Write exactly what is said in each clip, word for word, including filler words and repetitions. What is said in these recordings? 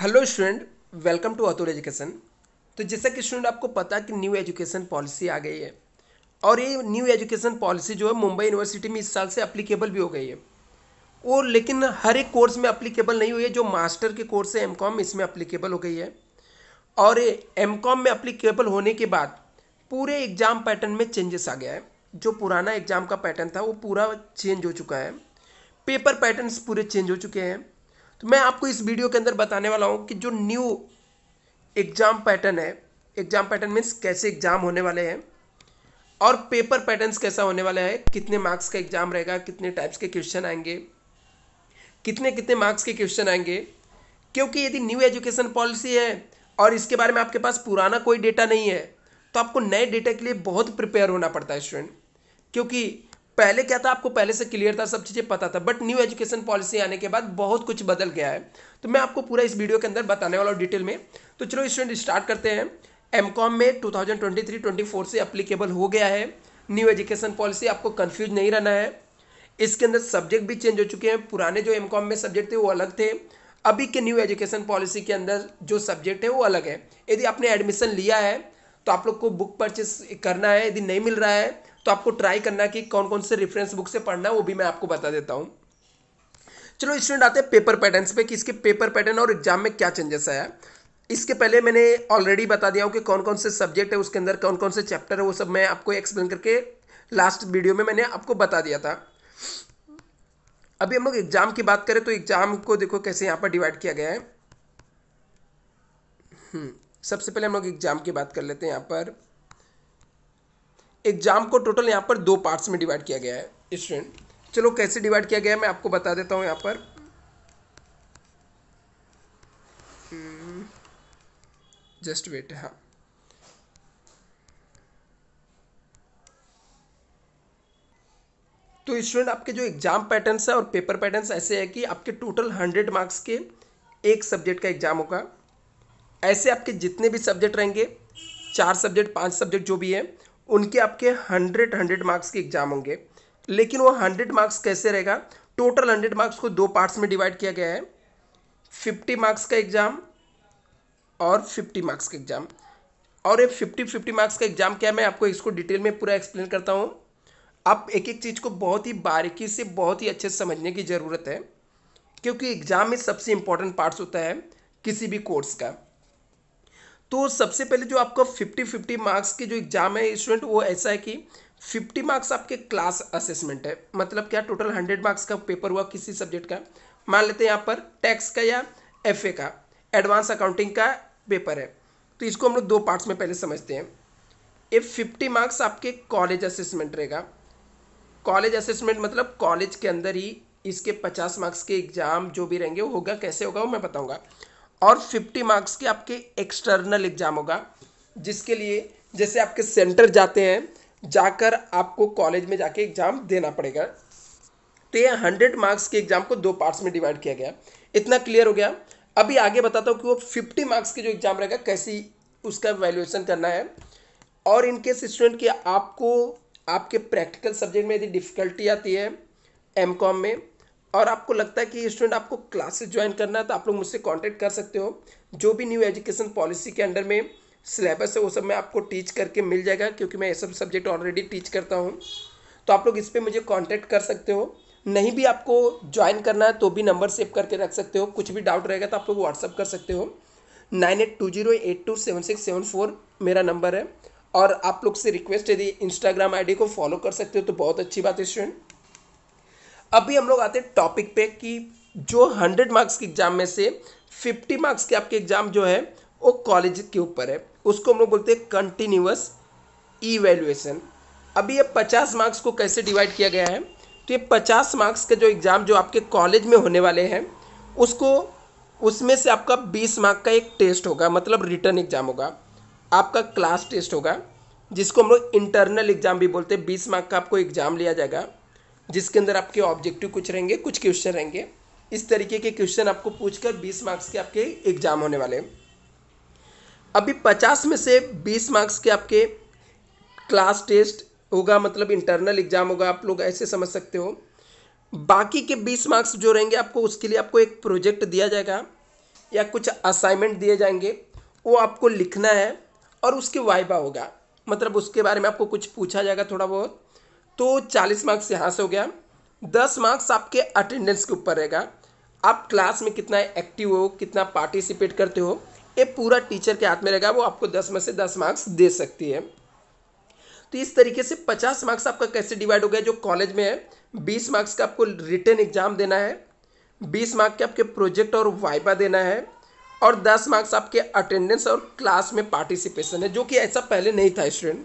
Hello student, welcome to Atul education. तो जैसा कि स्टूडेंट आपको पता है कि न्यू एजुकेशन पॉलिसी आ गई है और ये न्यू एजुकेशन पॉलिसी जो है मुंबई यूनिवर्सिटी में इस साल से एप्लीकेबल भी हो गई है। और लेकिन हर एक कोर्स में एप्लीकेबल नहीं हुई है। जो मास्टर के कोर्स है एम कॉम इसमें एप्लीकेबल हो गई है और एम कॉम में एप्लीकेबल होने के बाद पूरे एग्ज़ाम पैटर्न में चेंजेस आ गया है। जो पुराना एग्ज़ाम का पैटर्न था वो पूरा चेंज हो चुका है, पेपर पैटर्न्स पूरे चेंज हो चुके हैं। तो मैं आपको इस वीडियो के अंदर बताने वाला हूँ कि जो न्यू एग्ज़ाम पैटर्न है, एग्ज़ाम पैटर्न मीन्स कैसे एग्ज़ाम होने वाले हैं और पेपर पैटर्न्स कैसा होने वाला है, कितने मार्क्स का एग्ज़ाम रहेगा, कितने टाइप्स के क्वेश्चन आएंगे, कितने कितने मार्क्स के क्वेश्चन आएंगे। क्योंकि यदि न्यू एजुकेशन पॉलिसी है और इसके बारे में आपके पास पुराना कोई डेटा नहीं है तो आपको नए डेटा के लिए बहुत प्रिपेयर होना पड़ता है स्टूडेंट। क्योंकि पहले क्या था, आपको पहले से क्लियर था, सब चीज़ें पता था, बट न्यू एजुकेशन पॉलिसी आने के बाद बहुत कुछ बदल गया है। तो मैं आपको पूरा इस वीडियो के अंदर बताने वाला हूँ डिटेल में। तो चलो स्टूडेंट स्टार्ट करते हैं। एम कॉम में two thousand twenty three two thousand twenty four से एप्लीकेबल हो गया है न्यू एजुकेशन पॉलिसी। आपको कन्फ्यूज नहीं रहना है। इसके अंदर सब्जेक्ट भी चेंज हो चुके हैं। पुराने जो एम कॉम में सब्जेक्ट थे वो अलग थे, अभी के न्यू एजुकेशन पॉलिसी के अंदर जो सब्जेक्ट है वो अलग है। यदि आपने एडमिशन लिया है तो आप लोग को बुक परचेस करना है। यदि नहीं मिल रहा है तो आपको ट्राई करना कि कौन कौन से रेफरेंस बुक से पढ़ना है, वो भी मैं आपको बता देता हूँ। चलो स्टूडेंट आते हैं पेपर पैटर्न्स पे कि इसके पेपर पैटर्न और एग्जाम में क्या चेंजेस आया। इसके पहले मैंने ऑलरेडी बता दिया हूँ कि कौन कौन से सब्जेक्ट है, उसके अंदर कौन कौन से चैप्टर है, वो सब मैं आपको एक्सप्लेन करके लास्ट वीडियो में मैंने आपको बता दिया था। अभी हम लोग एग्जाम की बात करें तो एग्जाम को देखो कैसे यहाँ पर डिवाइड किया गया है। सबसे पहले हम लोग एग्जाम की बात कर लेते हैं। यहाँ पर एग्जाम को टोटल यहाँ पर दो पार्ट्स में डिवाइड किया गया है स्टूडेंट। चलो कैसे डिवाइड किया गया है मैं आपको बता देता हूँ। यहाँ पर जस्ट वेट, हाँ तो स्टूडेंट आपके जो एग्जाम पैटर्न्स है और पेपर पैटर्न्स ऐसे है कि आपके टोटल हंड्रेड मार्क्स के एक सब्जेक्ट का एग्जाम होगा। ऐसे आपके जितने भी सब्जेक्ट रहेंगे, चार सब्जेक्ट पांच सब्जेक्ट जो भी है, उनके आपके हंड्रेड हंड्रेड मार्क्स के एग्जाम होंगे। लेकिन वो हंड्रेड मार्क्स कैसे रहेगा, टोटल हंड्रेड मार्क्स को दो पार्ट्स में डिवाइड किया गया है, फिफ्टी मार्क्स का एग्जाम और फिफ्टी मार्क्स का एग्जाम। और ये फिफ्टी फिफ्टी मार्क्स का एग्जाम क्या है मैं आपको इसको डिटेल में पूरा एक्सप्लेन करता हूँ। आप एक एक चीज़ को बहुत ही बारीकी से बहुत ही अच्छे से समझने की ज़रूरत है, क्योंकि एग्जाम में सबसे इंपॉर्टेंट पार्ट्स होता है किसी भी कोर्स का। तो सबसे पहले जो आपका फिफ्टी फिफ्टी मार्क्स के जो एग्ज़ाम है स्टूडेंट वो ऐसा है कि फिफ्टी मार्क्स आपके क्लास असेसमेंट है। मतलब क्या, टोटल हंड्रेड मार्क्स का पेपर हुआ किसी सब्जेक्ट का, मान लेते हैं यहाँ पर टैक्स का या एफए का, एडवांस अकाउंटिंग का पेपर है। तो इसको हम लोग दो पार्ट्स में पहले समझते हैं। ये फिफ्टी मार्क्स आपके कॉलेज असेसमेंट रहेगा। कॉलेज असेसमेंट मतलब कॉलेज के अंदर ही इसके पचास मार्क्स के एग्ज़ाम जो भी रहेंगे वो होगा, कैसे होगा वो मैं बताऊँगा। और फिफ्टी मार्क्स के आपके एक्सटर्नल एग्जाम होगा, जिसके लिए जैसे आपके सेंटर जाते हैं, जाकर आपको कॉलेज में जाके एग्जाम देना पड़ेगा। तो ये हंड्रेड मार्क्स के एग्जाम को दो पार्ट्स में डिवाइड किया गया। इतना क्लियर हो गया। अभी आगे बताता हूँ कि वो फिफ्टी मार्क्स के जो एग्जाम रहेगा कैसी उसका वैल्यूएशन करना है। और इनकेस स्टूडेंट की आपको आपके प्रैक्टिकल सब्जेक्ट में यदि डिफिकल्टी आती है एम कॉम में और आपको लगता है कि स्टूडेंट आपको क्लासेस ज्वाइन करना है, तो आप लोग मुझसे कांटेक्ट कर सकते हो। जो भी न्यू एजुकेशन पॉलिसी के अंडर में सिलेबस है वो सब मैं आपको टीच करके मिल जाएगा, क्योंकि मैं ये सब सब्जेक्ट ऑलरेडी टीच करता हूँ। तो आप लोग इस पर मुझे कांटेक्ट कर सकते हो। नहीं भी आपको ज्वाइन करना है तो भी नंबर सेव करके रख सकते हो। कुछ भी डाउट रहेगा तो आप लोग व्हाट्सअप कर सकते हो। Nine eight two zero eight two seven six seven four मेरा नंबर है। और आप लोग से रिक्वेस्ट, यदि इंस्टाग्राम आई डी को फॉलो कर सकते हो तो बहुत अच्छी बात है स्टूडेंट। अभी हम लोग आते हैं टॉपिक पे कि जो हंड्रेड मार्क्स के एग्जाम में से फिफ्टी मार्क्स के आपके एग्जाम जो है वो कॉलेज के ऊपर है, उसको हम लोग बोलते हैं कंटिन्यूअस इवैल्यूएशन। अभी ये पचास मार्क्स को कैसे डिवाइड किया गया है, तो ये पचास मार्क्स का जो एग्ज़ाम जो आपके कॉलेज में होने वाले हैं उसको उसमें से आपका बीस मार्क का एक टेस्ट होगा, मतलब रिटर्न एग्ज़ाम होगा, आपका क्लास टेस्ट होगा, जिसको हम लोग इंटरनल एग्ज़ाम भी बोलते हैं। बीस मार्क का आपको एग्ज़ाम लिया जाएगा, जिसके अंदर आपके ऑब्जेक्टिव कुछ रहेंगे, कुछ क्वेश्चन रहेंगे। इस तरीके के क्वेश्चन आपको पूछकर बीस मार्क्स के आपके एग्जाम होने वाले हैं। अभी पचास में से बीस मार्क्स के आपके क्लास टेस्ट होगा, मतलब इंटरनल एग्जाम होगा, आप लोग ऐसे समझ सकते हो। बाकी के बीस मार्क्स जो रहेंगे आपको, उसके लिए आपको एक प्रोजेक्ट दिया जाएगा। या कुछ असाइनमेंट दिए जाएंगे, वो आपको लिखना है और उसकी वाइवा होगा, मतलब उसके बारे में आपको कुछ पूछा जाएगा थोड़ा बहुत। तो चालीस मार्क्स यहाँ से हो गया, दस मार्क्स आपके अटेंडेंस के ऊपर रहेगा, आप क्लास में कितना एक्टिव हो, कितना पार्टिसिपेट करते हो, ये पूरा टीचर के हाथ में रहेगा, वो आपको दस में से दस मार्क्स दे सकती है। तो इस तरीके से पचास मार्क्स आपका कैसे डिवाइड हो गया, जो कॉलेज में है बीस मार्क्स का आपको रिटन एग्जाम देना है, बीस मार्क्स के आपके प्रोजेक्ट और वाइवा देना है, और दस मार्क्स आपके अटेंडेंस और क्लास में पार्टिसिपेशन है, जो कि ऐसा पहले नहीं था स्टूडेंट,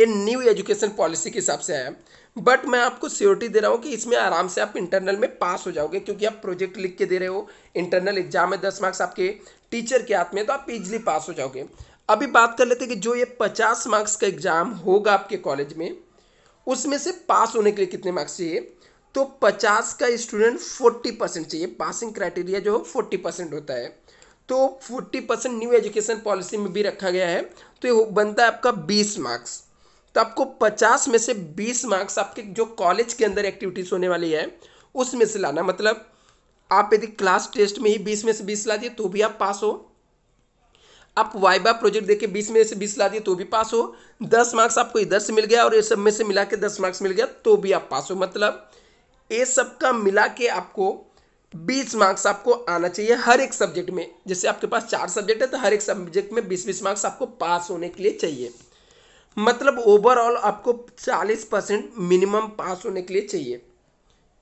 ये न्यू एजुकेशन पॉलिसी के हिसाब से आया। बट मैं आपको श्योरिटी दे रहा हूँ कि इसमें आराम से आप इंटरनल में पास हो जाओगे, क्योंकि आप प्रोजेक्ट लिख के दे रहे हो, इंटरनल एग्जाम में दस मार्क्स आपके टीचर के हाथ में, तो आप इजीली पास हो जाओगे। अभी बात कर लेते हैं कि जो ये पचास मार्क्स का एग्जाम होगा आपके कॉलेज में, उसमें से पास होने के लिए कितने मार्क्स चाहिए, तो पचास का स्टूडेंट चालीस परसेंट चाहिए, पासिंग क्राइटेरिया जो चालीस परसेंट होता है, तो चालीस परसेंट न्यू एजुकेशन पॉलिसी में भी रखा गया है, तो ये बनता है आपका बीस मार्क्स। तो आपको पचास में से बीस मार्क्स आपके जो कॉलेज के अंदर एक्टिविटीज़ होने वाली है उसमें से लाना, मतलब आप यदि क्लास टेस्ट में ही बीस में से बीस ला दिए तो भी आप पास हो, आप वाइबा प्रोजेक्ट देके बीस में से बीस ला दिए तो भी पास हो, दस मार्क्स आपको इधर से मिल गया और ये सब में से मिला के दस मार्क्स मिल गया तो भी आप पास हो, मतलब ये सब का मिला के आपको बीस मार्क्स आपको आना चाहिए हर एक सब्जेक्ट में। जैसे आपके पास चार सब्जेक्ट है तो हर एक सब्जेक्ट में बीस बीस मार्क्स आपको पास होने के लिए चाहिए, मतलब ओवरऑल आपको चालीस परसेंट मिनिमम पास होने के लिए चाहिए।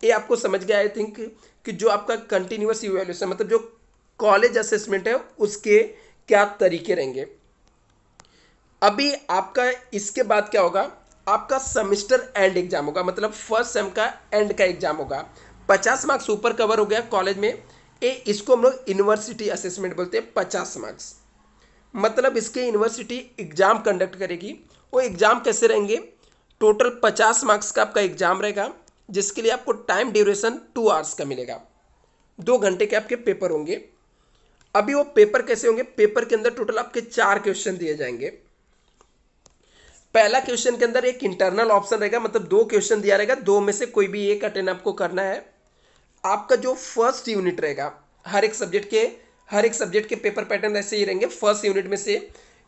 ये आपको समझ गया आई थिंक कि जो आपका कंटिन्यूअस इवैल्यूएशन, मतलब जो कॉलेज असेसमेंट है उसके क्या तरीके रहेंगे। अभी आपका इसके बाद क्या होगा, आपका सेमेस्टर एंड एग्जाम होगा, मतलब फर्स्ट सेम का एंड का एग्जाम होगा। पचास मार्क्स ऊपर कवर हो गया कॉलेज में, ए इसको हम लोग यूनिवर्सिटी असेसमेंट बोलते हैं। पचास मार्क्स मतलब इसके यूनिवर्सिटी एग्जाम कंडक्ट करेगी, वो एग्जाम कैसे रहेंगे, टोटल पचास मार्क्स का आपका एग्जाम रहेगा, जिसके लिए आपको टाइम ड्यूरेशन टू आवर्स का मिलेगा, दो घंटे के आपके पेपर होंगे। अभी वो पेपर कैसे होंगे, पेपर के अंदर टोटल आपके चार क्वेश्चन दिए जाएंगे। पहला क्वेश्चन के अंदर एक इंटरनल ऑप्शन रहेगा, मतलब दो क्वेश्चन दिया रहेगा, दो में से कोई भी एक अटेंड आपको करना है। आपका जो फर्स्ट यूनिट रहेगा, हर एक सब्जेक्ट के हर एक सब्जेक्ट के पेपर पैटर्न ऐसे ही रहेंगे, फर्स्ट यूनिट में से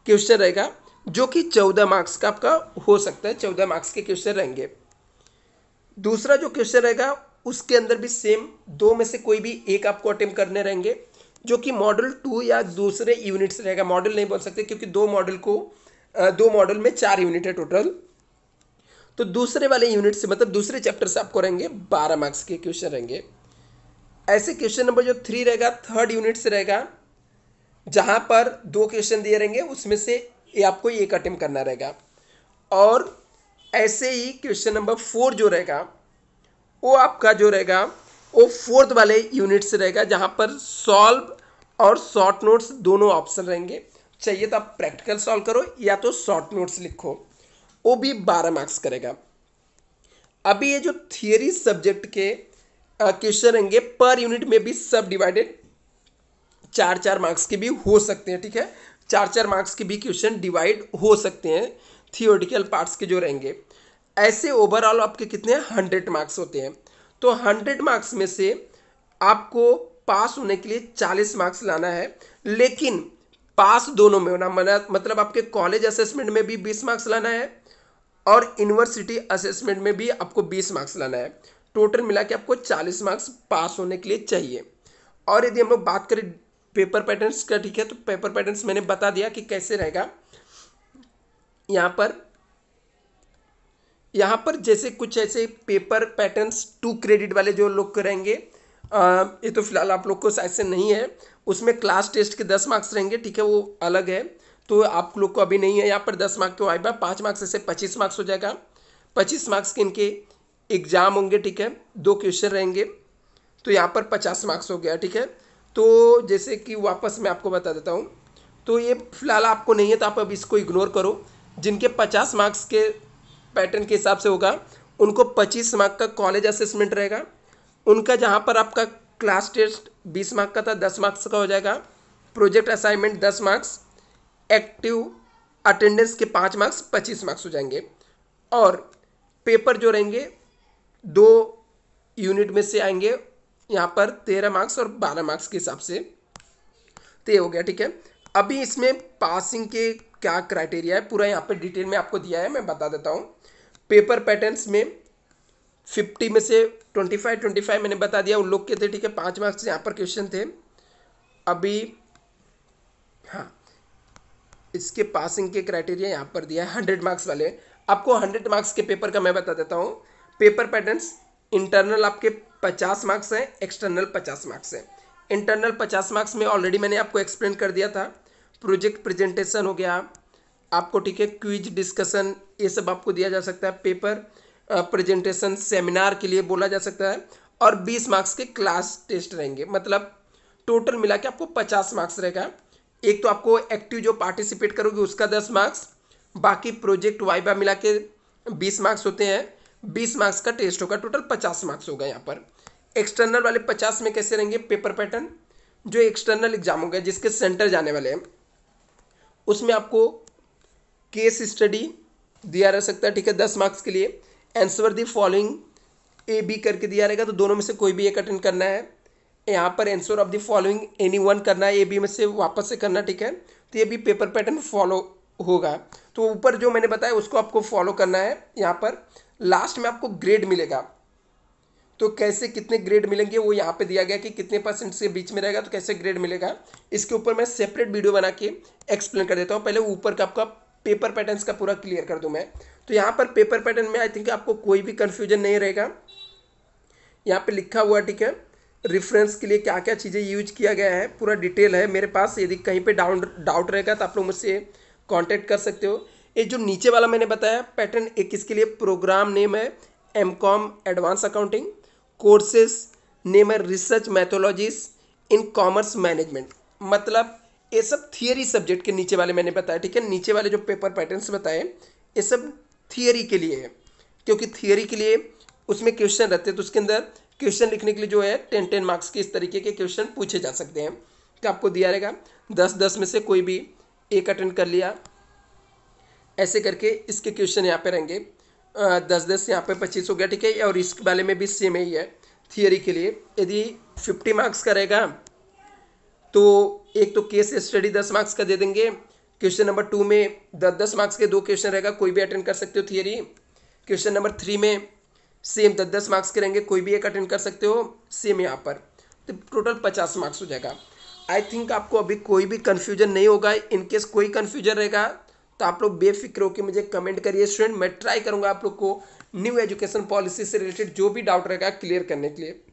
क्वेश्चन रहेगा जो कि चौदह मार्क्स का आपका हो सकता है, चौदह मार्क्स के क्वेश्चन रहेंगे। दूसरा जो क्वेश्चन रहेगा उसके अंदर भी सेम, दो में से कोई भी एक आपको अटेम्प्ट करने रहेंगे, जो कि मॉडल टू या दूसरे यूनिट से रहेगा, मॉडल नहीं बोल सकते क्योंकि दो मॉडल को दो मॉडल में चार यूनिट है टोटल, तो दूसरे वाले यूनिट से मतलब दूसरे चैप्टर से आपको रहेंगे बारह मार्क्स के क्वेश्चन रहेंगे। ऐसे क्वेश्चन नंबर जो थ्री रहेगा थर्ड यूनिट से रहेगा, जहाँ पर दो क्वेश्चन दिए रहेंगे, उसमें से ये आपको एक अटेम्प्ट करना रहेगा। और ऐसे ही क्वेश्चन नंबर फोर जो रहेगा वो आपका जो रहेगा वो फोर्थ वाले यूनिट से रहेगा, जहाँ पर सॉल्व और शॉर्ट नोट्स दोनों ऑप्शन रहेंगे। चाहिए तो आप प्रैक्टिकल सॉल्व करो या तो शॉर्ट नोट्स लिखो, वो भी बारह मार्क्स करेगा। अभी ये जो थियरी सब्जेक्ट के क्वेश्चन रहेंगे पर यूनिट में भी सब डिवाइडेड चार चार मार्क्स के भी हो सकते हैं, ठीक है, चार चार मार्क्स के भी क्वेश्चन डिवाइड हो सकते हैं थियोरटिकल पार्ट्स के जो रहेंगे। ऐसे ओवरऑल आपके कितने हंड्रेड मार्क्स होते हैं, तो हंड्रेड मार्क्स में से आपको पास होने के लिए चालीस मार्क्स लाना है, लेकिन पास दोनों में होना, मतलब आपके कॉलेज असेसमेंट में भी बीस मार्क्स लाना है और यूनिवर्सिटी असेसमेंट में भी आपको बीस मार्क्स लाना है। टोटल मिला के आपको चालीस मार्क्स पास होने के लिए चाहिए। और यदि हम लोग बात करें पेपर पैटर्न्स का, ठीक है, तो पेपर पैटर्न्स मैंने बता दिया कि कैसे रहेगा। यहाँ पर यहाँ पर जैसे कुछ ऐसे पेपर पैटर्न्स टू क्रेडिट वाले जो लोग रहेंगे, ये तो फिलहाल आप लोग को शायद से नहीं है, उसमें क्लास टेस्ट के दस मार्क्स रहेंगे, ठीक है, वो अलग है, तो आप लोग को अभी नहीं है। यहाँ पर दस मार्क्स के वाइबा, पाँच मार्क्स से पच्चीस मार्क्स हो जाएगा, पच्चीस मार्क्स के इनके एग्जाम होंगे, ठीक है, दो क्वेश्चन रहेंगे, तो यहाँ पर पचास मार्क्स हो गया, ठीक है। तो जैसे कि वापस मैं आपको बता देता हूँ, तो ये फिलहाल आपको नहीं है तो आप अब इसको इग्नोर करो। जिनके पचास मार्क्स के पैटर्न के हिसाब से होगा उनको पच्चीस मार्क्स का कॉलेज असेसमेंट रहेगा, उनका जहाँ पर आपका क्लास टेस्ट बीस मार्क्स का था दस मार्क्स का हो जाएगा, प्रोजेक्ट असाइनमेंट दस मार्क्स, एक्टिव अटेंडेंस के पाँच मार्क्स, पच्चीस मार्क्स हो जाएंगे। और पेपर जो रहेंगे दो यूनिट में से आएंगे, यहाँ पर तेरह मार्क्स और बारह मार्क्स के हिसाब से तो ये हो गया, ठीक है। अभी इसमें पासिंग के क्या क्राइटेरिया है पूरा यहाँ पे डिटेल में आपको दिया है, मैं बता देता हूँ। पेपर पैटर्न्स में फिफ्टी में से ट्वेंटी फाइव, ट्वेंटी फाइव मैंने बता दिया उन लोग के थे, ठीक है, पाँच मार्क्स यहाँ पर क्वेश्चन थे। अभी हाँ, इसके पासिंग के क्राइटेरिया यहाँ पर दिया है हंड्रेड मार्क्स वाले। आपको हंड्रेड मार्क्स के पेपर का मैं बता देता हूँ। पेपर पैटर्न्स इंटरनल आपके पचास मार्क्स हैं, एक्सटर्नल पचास मार्क्स हैं। इंटरनल पचास मार्क्स में ऑलरेडी मैंने आपको एक्सप्लेन कर दिया था, प्रोजेक्ट प्रेजेंटेशन हो गया आपको, ठीक है, क्विज डिस्कशन ये सब आपको दिया जा सकता है। पेपर प्रेजेंटेशन सेमिनार के लिए बोला जा सकता है। और बीस मार्क्स के क्लास टेस्ट रहेंगे, मतलब टोटल मिला के आपको पचास मार्क्स रहेगा। एक तो आपको एक्टिव जो पार्टिसिपेट करोगे उसका दस मार्क्स, बाकी प्रोजेक्ट वाइबा मिला के बीस मार्क्स होते हैं, बीस मार्क्स का टेस्ट होगा, टोटल पचास मार्क्स होगा यहाँ पर। एक्सटर्नल वाले पचास में कैसे रहेंगे, पेपर पैटर्न जो एक्सटर्नल एग्जाम हो गया जिसके सेंटर जाने वाले हैं, उसमें आपको केस स्टडी दिया रह सकता है, ठीक है, दस मार्क्स के लिए। Answer the following A B करके दिया रहेगा, तो दोनों में से कोई भी एक अटेंड करना है। यहाँ पर answer of the following any one करना है, ए बी में से वापस से करना, ठीक है। तो ये भी पेपर पैटर्न फॉलो होगा, तो ऊपर जो मैंने बताया उसको आपको फॉलो करना है। यहाँ पर लास्ट में आपको ग्रेड मिलेगा, तो कैसे कितने ग्रेड मिलेंगे वो यहाँ पे दिया गया कि कितने परसेंट से बीच में रहेगा तो कैसे ग्रेड मिलेगा। इसके ऊपर मैं सेपरेट वीडियो बना के एक्सप्लेन कर देता हूँ, पहले ऊपर का आपका पेपर पैटर्न्स का पूरा क्लियर कर दूँ मैं। तो यहाँ पर पेपर पैटर्न में आई थिंक आपको कोई भी कन्फ्यूजन नहीं रहेगा। यहाँ पर लिखा हुआ, ठीक है, रिफरेंस के लिए क्या क्या चीज़ें यूज किया गया है पूरा डिटेल है मेरे पास। यदि कहीं पर डाउन डाउट रहेगा तो आप लोग मुझसे कॉन्टैक्ट कर सकते हो। ये जो नीचे वाला मैंने बताया पैटर्न एक, इसके लिए प्रोग्राम नेम है M com advance accounting, courses name है research methodologies in commerce management, मतलब ये सब थियरी सब्जेक्ट के नीचे वाले मैंने बताया, ठीक है। नीचे वाले जो पेपर पैटर्न्स बताए ये सब थियरी के लिए है, क्योंकि थियरी के लिए उसमें क्वेश्चन रहते हैं, तो उसके अंदर क्वेश्चन लिखने के लिए जो है टेन टेन मार्क्स के इस तरीके के क्वेश्चन पूछे जा सकते हैं। तो आपको दिया रहेगा दस दस में से कोई भी एक अटेंड कर लिया, ऐसे करके इसके क्वेश्चन यहाँ पे रहेंगे दस दस, यहाँ पे पच्चीस हो गया, ठीक है। और इसके बारे में भी सेम ही है थियरी के लिए। यदि फिफ्टी मार्क्स का रहेगा तो एक तो केस स्टडी दस मार्क्स का दे देंगे, क्वेश्चन नंबर टू में दस दस मार्क्स के दो क्वेश्चन रहेगा, कोई भी अटेंड कर सकते हो थियरी। क्वेश्चन नंबर थ्री में सेम दस दस मार्क्स के रहेंगे, कोई भी एक अटेंड कर सकते हो, सेम यहाँ पर, तो टोटल पचास मार्क्स हो जाएगा। आई थिंक आपको अभी कोई भी कन्फ्यूजन नहीं होगा। इनकेस कोई कन्फ्यूजन रहेगा तो आप लोग बेफिक्र होकर मुझे कमेंट करिए स्टूडेंट, मैं ट्राई करूंगा आप लोग को न्यू एजुकेशन पॉलिसी से रिलेटेड जो भी डाउट रहेगा क्लियर करने के लिए।